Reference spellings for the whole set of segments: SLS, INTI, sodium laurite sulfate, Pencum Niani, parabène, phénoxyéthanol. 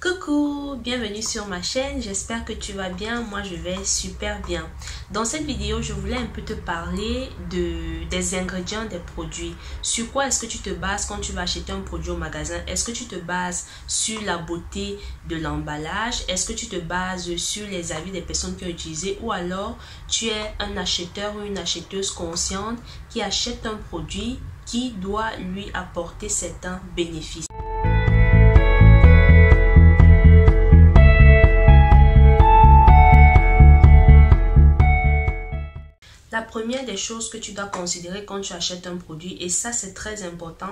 Coucou, bienvenue sur ma chaîne, j'espère que tu vas bien, moi je vais super bien. Dans cette vidéo, je voulais un peu te parler des ingrédients des produits. Sur quoi est-ce que tu te bases quand tu vas acheter un produit au magasin? Est-ce que tu te bases sur la beauté de l'emballage? Est-ce que tu te bases sur les avis des personnes qui ont utilisé? Ou alors, tu es un acheteur ou une acheteuse consciente qui achète un produit qui doit lui apporter certains bénéfices. La première des choses que tu dois considérer quand tu achètes un produit, et ça c'est très important,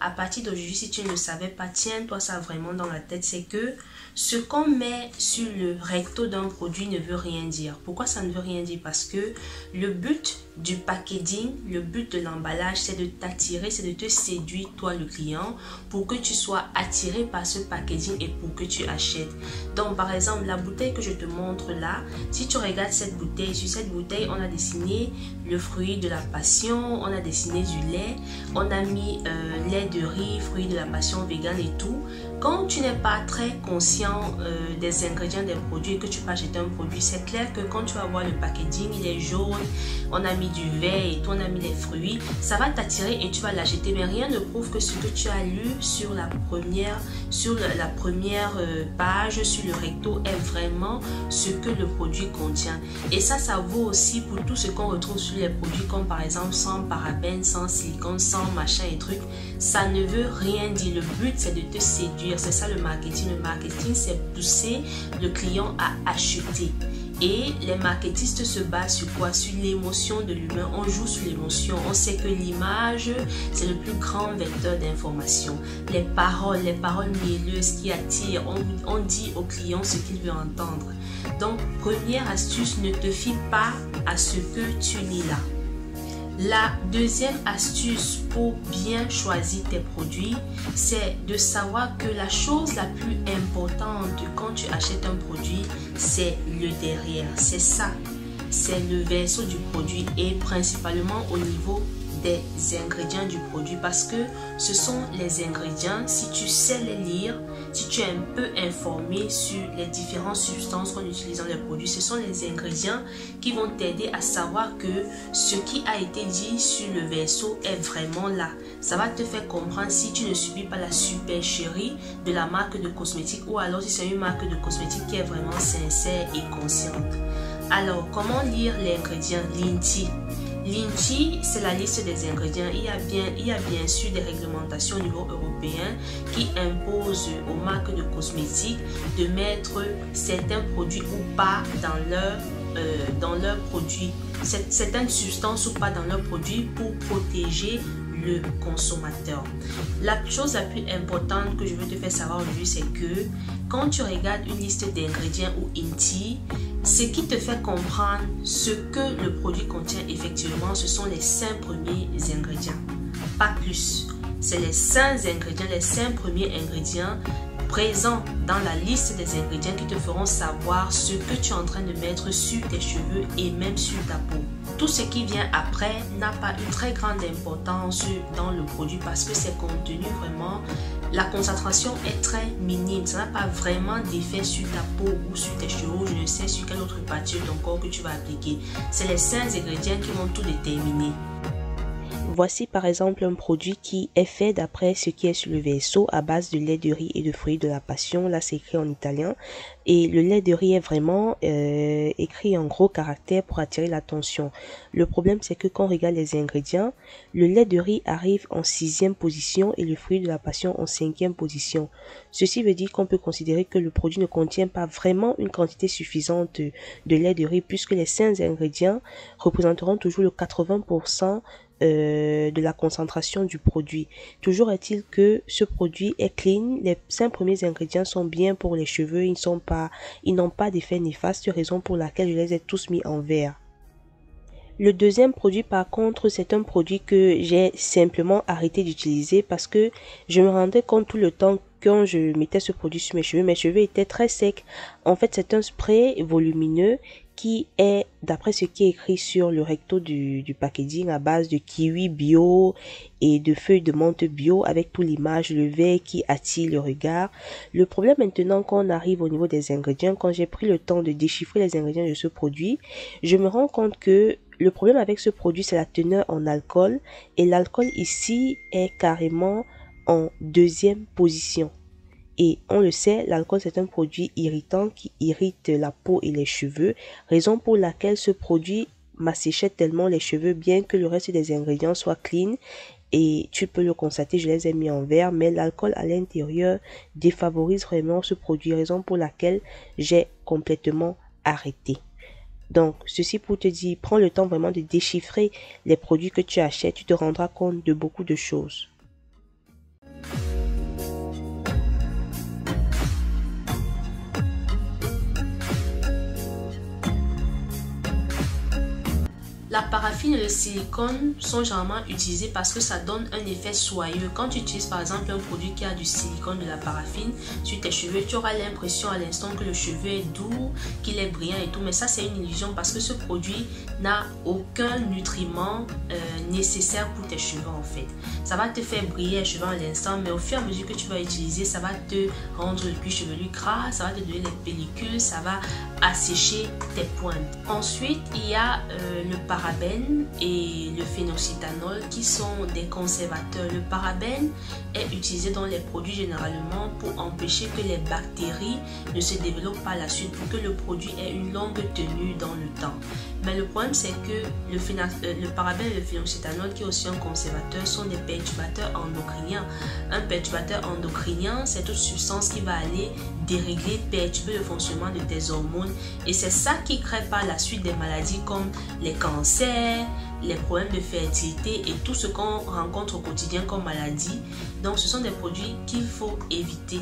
à partir d'aujourd'hui si tu ne le savais pas, tiens-toi ça vraiment dans la tête, c'est que ce qu'on met sur le recto d'un produit ne veut rien dire. Pourquoi ça ne veut rien dire? Parce que le but du packaging, le but de l'emballage, c'est de t'attirer, c'est de te séduire toi le client pour que tu sois attiré par ce packaging et pour que tu achètes. Donc par exemple la bouteille que je te montre là, si tu regardes cette bouteille, sur cette bouteille on a dessiné le fruit de la passion, on a dessiné du lait, on a mis lait de riz, fruit de la passion vegan et tout. Quand tu n'es pas très conscient des ingrédients des produits et que tu vas acheter un produit, c'est clair que quand tu vas voir le packaging, il est jaune, on a mis du verre et tout, on a mis des fruits, ça va t'attirer et tu vas l'acheter. Mais rien ne prouve que ce que tu as lu sur la première page, sur le recto, est vraiment ce que le produit contient. Et ça, ça vaut aussi pour tout ce qu'on retrouve sur les produits comme par exemple sans parabènes, sans silicone, sans machin et truc. Ça ne veut rien dire. Le but c'est de te séduire, c'est ça le marketing. Le marketing c'est pousser le client à acheter. Et les marketistes se basent sur quoi? Sur l'émotion de l'humain. On joue sur l'émotion. On sait que l'image, c'est le plus grand vecteur d'information. Les paroles mielleuses qui attirent, on dit au client ce qu'il veut entendre. Donc, première astuce, ne te fie pas à ce que tu lis là. La deuxième astuce pour bien choisir tes produits, c'est de savoir que la chose la plus importante quand tu achètes un produit, c'est le derrière, c'est ça, c'est le verso du produit et principalement au niveau des ingrédients du produit, parce que ce sont les ingrédients, si tu sais les lire, si tu es un peu informé sur les différentes substances qu'on utilise dans les produits, ce sont les ingrédients qui vont t'aider à savoir que ce qui a été dit sur le verso est vraiment là. Ça va te faire comprendre si tu ne subis pas la supercherie de la marque de cosmétiques ou alors si c'est une marque de cosmétiques qui est vraiment sincère et consciente. Alors, comment lire les ingrédients? L'INTI. L'INTI, c'est la liste des ingrédients. Il y a bien sûr des réglementations au niveau européen qui imposent aux marques de cosmétiques de mettre certains produits ou pas dans leurs produits, certaines substances ou pas dans leurs produits pour protéger le consommateur. La chose la plus importante que je veux te faire savoir aujourd'hui, c'est que quand tu regardes une liste d'ingrédients ou INTI, ce qui te fait comprendre ce que le produit contient effectivement, ce sont les 5 premiers ingrédients, pas plus. C'est les 5 ingrédients, les 5 premiers ingrédients présents dans la liste des ingrédients qui te feront savoir ce que tu es en train de mettre sur tes cheveux et même sur ta peau. Tout ce qui vient après n'a pas une très grande importance dans le produit parce que c'est contenu vraiment, la concentration est très minime, ça n'a pas vraiment d'effet sur ta peau ou sur tes cheveux, je ne sais sur quelle autre partie de ton corps que tu vas appliquer. C'est les 5 ingrédients qui vont tout déterminer. Voici par exemple un produit qui est fait d'après ce qui est sur le verso à base de lait de riz et de fruits de la passion. Là, c'est écrit en italien. Et le lait de riz est vraiment écrit en gros caractères pour attirer l'attention. Le problème, c'est que quand on regarde les ingrédients, le lait de riz arrive en 6e position et le fruit de la passion en 5e position. Ceci veut dire qu'on peut considérer que le produit ne contient pas vraiment une quantité suffisante de lait de riz puisque les 5 ingrédients représenteront toujours le 80% de la concentration du produit. Toujours est-il que ce produit est clean, les 5 premiers ingrédients sont bien pour les cheveux, ils n'ont pas d'effet néfaste, raison pour laquelle je les ai tous mis en vert. Le deuxième produit par contre, c'est un produit que j'ai simplement arrêté d'utiliser parce que je me rendais compte tout le temps quand je mettais ce produit sur mes cheveux étaient très secs. En fait, c'est un spray volumineux qui est, d'après ce qui est écrit sur le recto du packaging, à base de kiwi bio et de feuilles de menthe bio, avec toute l'image, le verre qui attire le regard. Le problème maintenant, quand on arrive au niveau des ingrédients, quand j'ai pris le temps de déchiffrer les ingrédients de ce produit, je me rends compte que le problème avec ce produit, c'est la teneur en alcool. Et l'alcool ici est carrément en deuxième position. Et on le sait, l'alcool c'est un produit irritant qui irrite la peau et les cheveux, raison pour laquelle ce produit m'asséchait tellement les cheveux, bien que le reste des ingrédients soit clean. Et tu peux le constater, je les ai mis en vert, mais l'alcool à l'intérieur défavorise vraiment ce produit, raison pour laquelle j'ai complètement arrêté. Donc, ceci pour te dire, prends le temps vraiment de déchiffrer les produits que tu achètes, tu te rendras compte de beaucoup de choses. La paraffine et le silicone sont généralement utilisés parce que ça donne un effet soyeux. Quand tu utilises par exemple un produit qui a du silicone, de la paraffine sur tes cheveux, tu auras l'impression à l'instant que le cheveu est doux, qu'il est brillant et tout. Mais ça c'est une illusion parce que ce produit n'a aucun nutriment nécessaire pour tes cheveux en fait. Ça va te faire briller les cheveux à l'instant, mais au fur et à mesure que tu vas utiliser, ça va te rendre le cuir chevelu gras, ça va te donner les pellicules, ça va assécher tes pointes. Ensuite, il y a le parabène et le phénoxyéthanol qui sont des conservateurs. Le parabène est utilisé dans les produits généralement pour empêcher que les bactéries ne se développent par la suite, pour que le produit ait une longue tenue dans le temps. Mais le problème c'est que le parabène et le phénoxyéthanol, qui est aussi un conservateur, sont des perturbateurs endocriniens. Un perturbateur endocrinien, c'est toute substance qui va aller dérégler, perturber le fonctionnement de tes hormones, et c'est ça qui crée par la suite des maladies comme les cancers, les problèmes de fertilité et tout ce qu'on rencontre au quotidien comme maladie. Donc ce sont des produits qu'il faut éviter.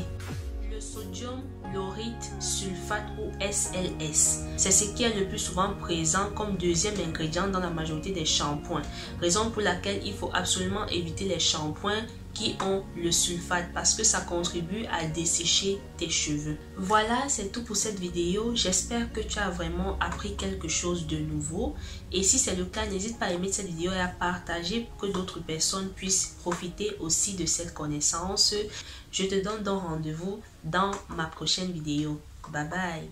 Le sodium laurite sulfate ou SLS, c'est ce qui est le plus souvent présent comme deuxième ingrédient dans la majorité des shampoings, raison pour laquelle il faut absolument éviter les shampoings qui ont le sulfate parce que ça contribue à dessécher tes cheveux. Voilà, c'est tout pour cette vidéo. J'espère que tu as vraiment appris quelque chose de nouveau. Et si c'est le cas, n'hésite pas à aimer cette vidéo et à partager pour que d'autres personnes puissent profiter aussi de cette connaissance. Je te donne donc rendez-vous dans ma prochaine vidéo. Bye bye!